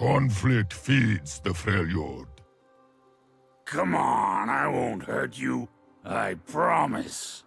Conflict feeds the Freljord. Come on, I won't hurt you. I promise.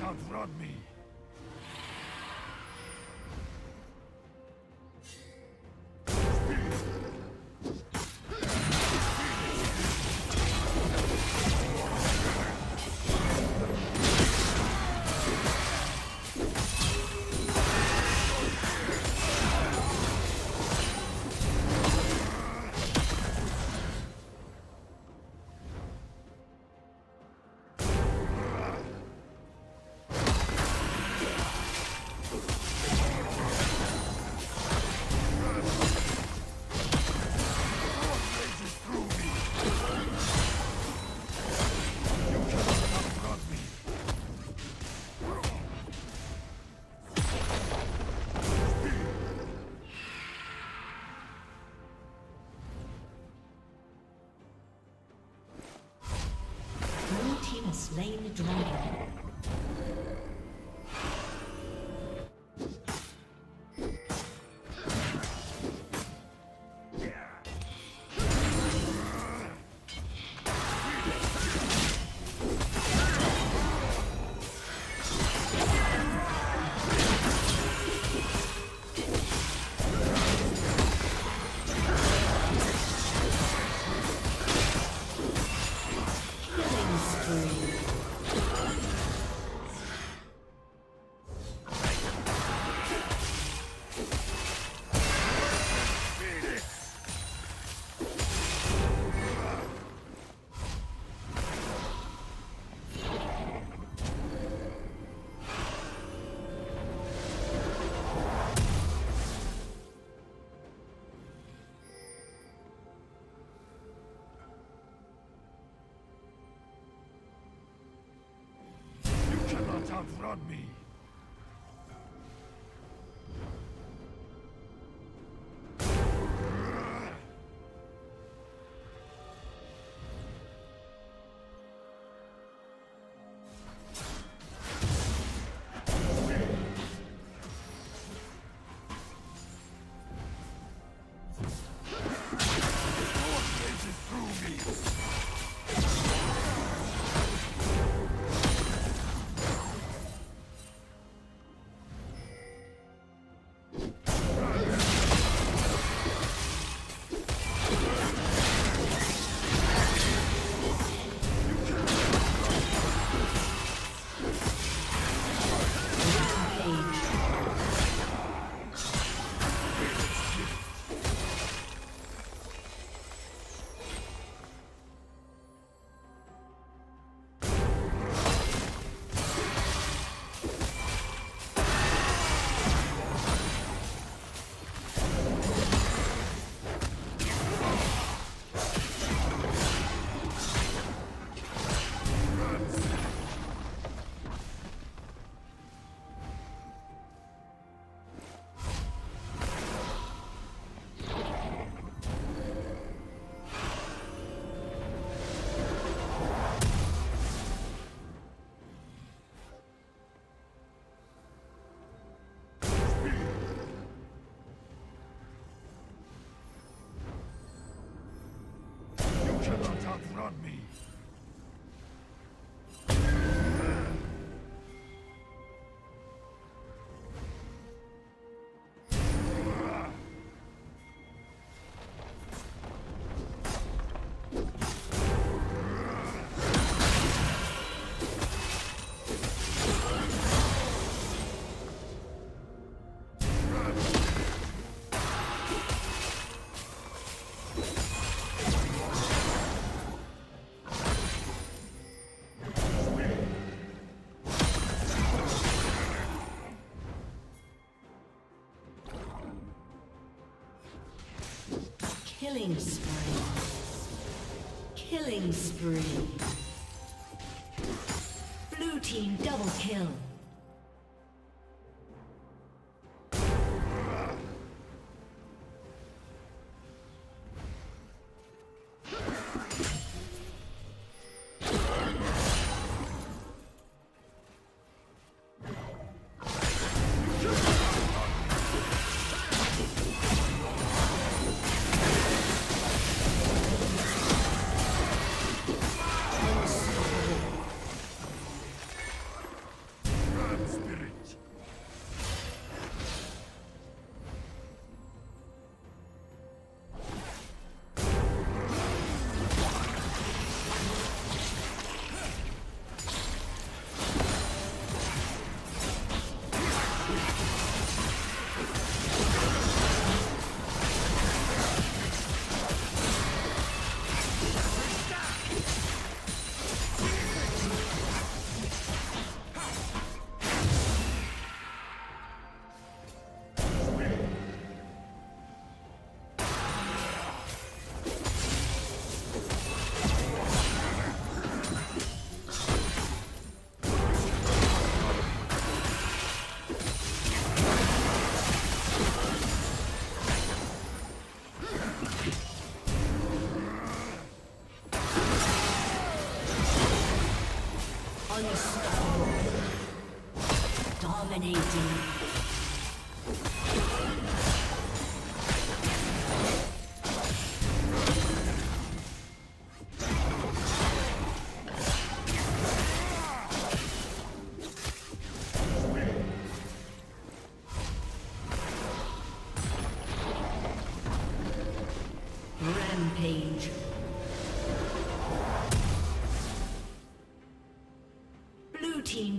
Outrun me. Slain the dragon. Killing spree. Confront me. Killing spree. Killing spree. Blue team double kill. Dominating.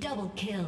Double kill.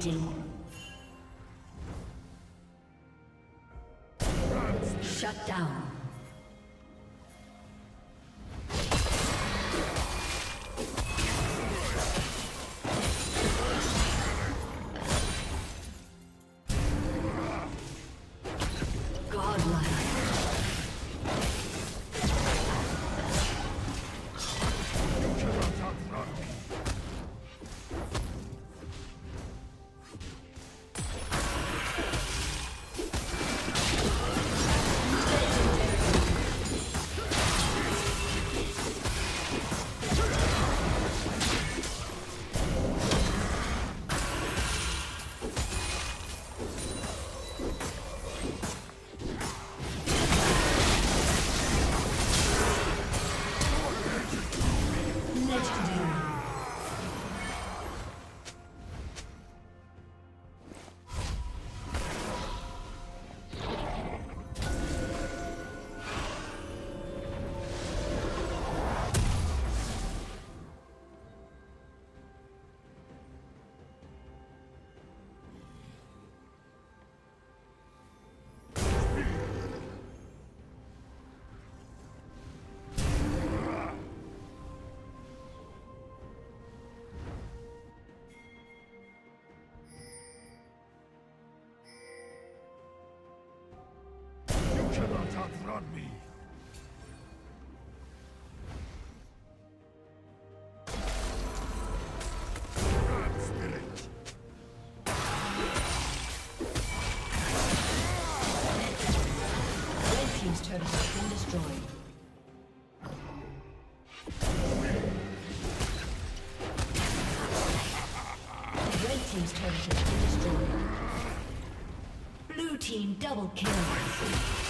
dominating. Shut down. Outrun me. Red team's turret has been destroyed. Blue team double kill.